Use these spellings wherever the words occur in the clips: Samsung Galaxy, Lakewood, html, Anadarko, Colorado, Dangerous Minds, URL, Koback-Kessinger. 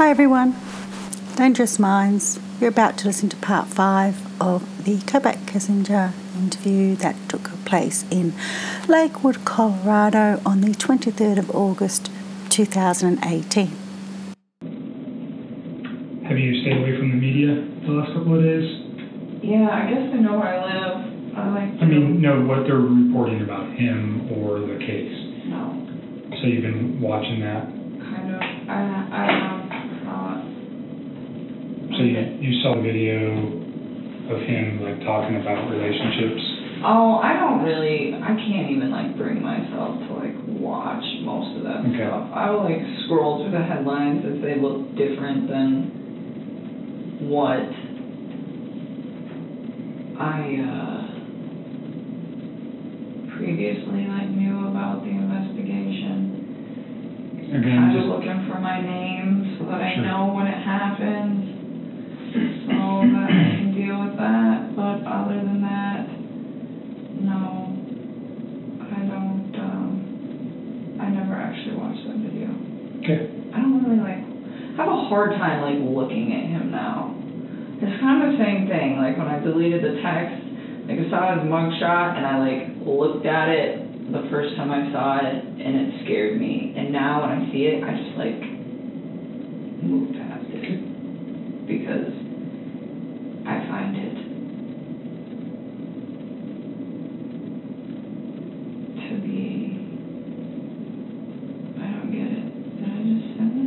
Hi everyone, Dangerous Minds. You're about to listen to part 5 of the Koback-Kessinger interview that took place in Lakewood, Colorado on the 23rd of August 2018. Have you stayed away from the media the last couple of days? Yeah, I guess I know where I live. I mean, what they're reporting about him or the case. No. So you've been watching that? Kind of. So you saw the video of him like talking about relationships? Oh, I can't even like bring myself to like watch most of that stuff. I will like scroll through the headlines if they look different than what I previously like knew about the investigation. You're kind of looking for my name so that I know when it happens, so that I can deal with that, but other than that, no, I never actually watched that video. Okay. I don't really have a hard time looking at him now. It's kind of the same thing, when I deleted the text, I saw his mugshot and I looked at it the first time I saw it and it scared me, and now when I see it, I just move past it because I find it to be... I don't get it. Did I just send it?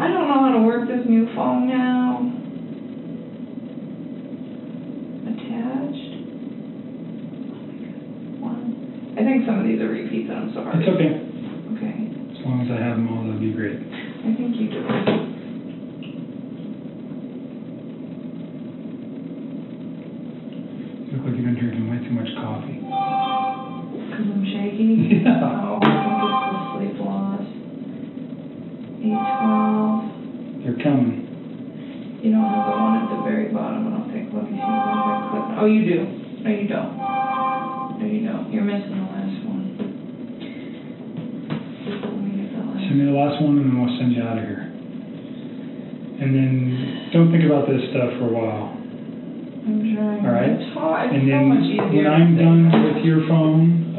I don't know how to work this new phone now. Attached. Oh my God. One. I think some of these are repeats, I'm sorry. It's okay. Okay. As long as I have them all, that'd be great. I think you do. Look like you've been drinking way too much coffee. Because I'm shaky? Yeah. Oh, I think it's the sleep loss. 8:12. They're coming. You don't have the one at the very bottom. I'll take a look and see if I click. Oh, you do. No, you don't. No, you don't. You're missing the last one. Send me the last one and then we'll send you out of here. And then don't think about this stuff for a while. I'm trying. All right. And then when I'm done with your phone,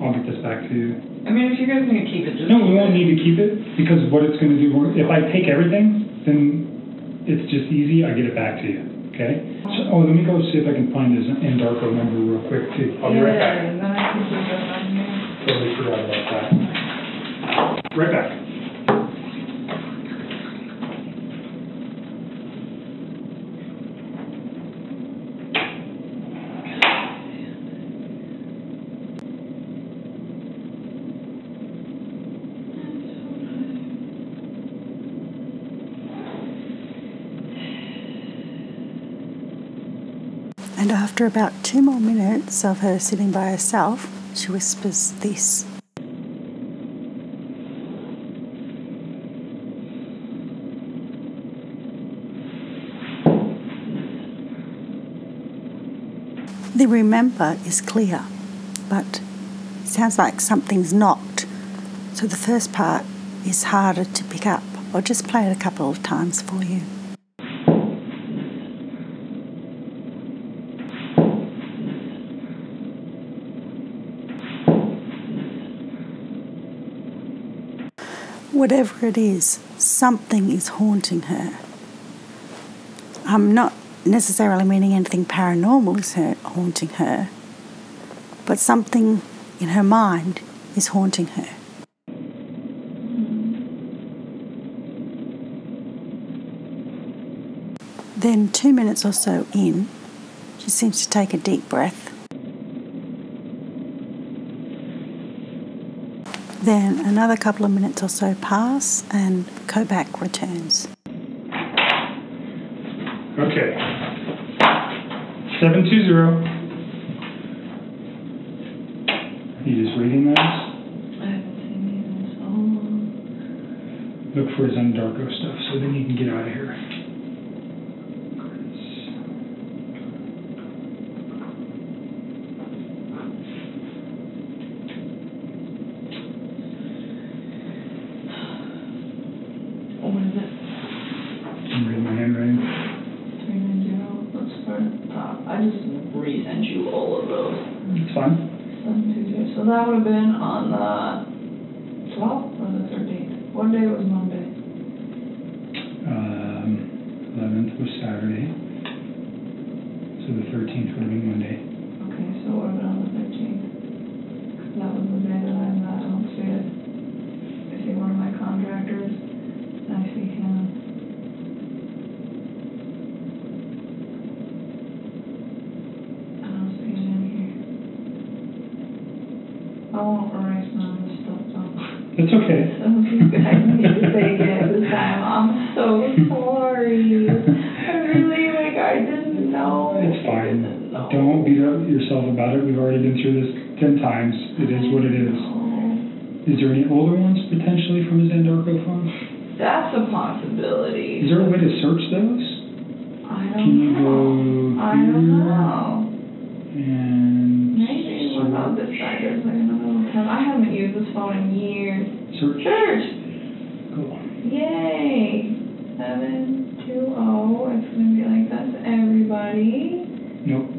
I'll get this back to you. I mean, if you guys need to keep it, just... No, we won't need to keep it, because what it's going to do, if I take everything, then it's just easy. I get it back to you. Okay? So, let me go see if I can find this Anadarko number real quick, too. I'll be right back. Yeah, then I can do that on here. Totally forgot about that. Right back. And after about 2 more minutes of her sitting by herself, she whispers this. The remember is clear, but it sounds like something's knocked. So the first part is harder to pick up. I'll just play it a couple of times for you. Whatever it is, something is haunting her. I'm not necessarily meaning anything paranormal is haunting her, but something in her mind is haunting her. Then 2 minutes or so in, she seems to take a deep breath. Then another couple of minutes or so pass and Koback returns. Okay. 720. Are you just reading those? I haven't seen these in so long. Look for his Anadarko stuff so then you can get out of here. what is it? Can you read my handwriting? 390, let's start at the top. I just resent you all of those. It's fine. 720. So that would have been on the 12th or the 13th? What day was Monday? 11th was Saturday. So the 13th would have been Monday. Okay, so what about the 13th? That was the day that I'm not home it. I see one of my contractors, and I see him. I don't see him here. I won't erase none of this stuff, though. That's okay. So I need to take it at this time. I'm so sorry. I really, like, I didn't know. It's fine. Know. Don't beat up yourself about it. We've already been through this 10 times. It is what it is. Is there any older ones potentially from his Anadarko phone? That's a possibility. Is there a way to search those? I don't know. I don't know. And maybe what about this side? There's like another one. I haven't used this phone in years. Search. Cool. Yay. 720. It's gonna be like that to everybody. Nope.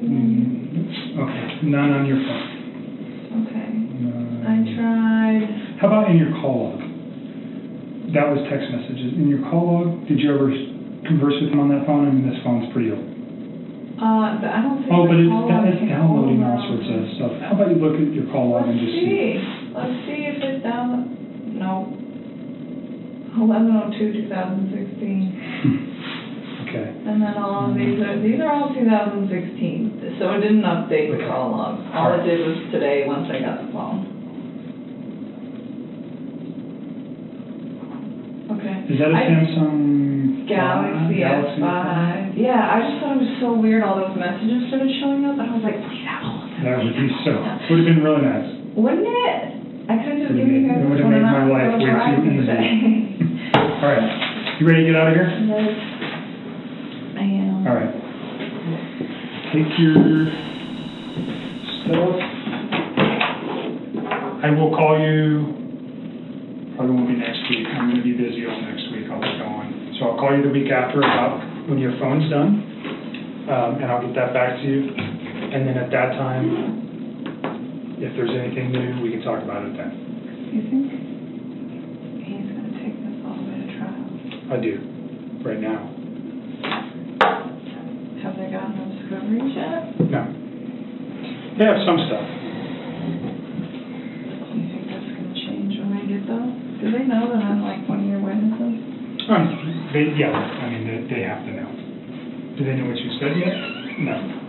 Okay, not on your phone. Okay. I tried. How about in your call log? That was text messages. In your call log, did you ever converse with him on that phone? I mean, this phone's pretty old. I don't think. Oh, but it's downloading all sorts of stuff. How about you look at your call log and just see? Let's see if it's down. No. 11/02/2016. Okay. And then all of these are all 2016. So it didn't update the call log. All it did was today once I got the phone. Okay. Is that a Samsung Galaxy S5? Yeah, I just thought it was so weird all those messages started showing up, and I was like, please have all of them. That would be so. Would have been really nice. Wouldn't it? I could have just given you guys a phone. It would have made my life way too easy. All right. You ready to get out of here? Yes. All right. Take your stuff. I will call you. Probably won't be next week. I'm going to be busy all next week. I'll be gone. So I'll call you the week after about when your phone's done, and I'll get that back to you. And then at that time, if there's anything new, we can talk about it then. You think he's going to take this all the way to trial? I do. Right now. Have they gotten the discoveries yet? No. They have some stuff. Do you think that's going to change when I get those? Do they know that I'm like one of your witnesses? Yeah. I mean, they have to know. Do they know what you said yet? No.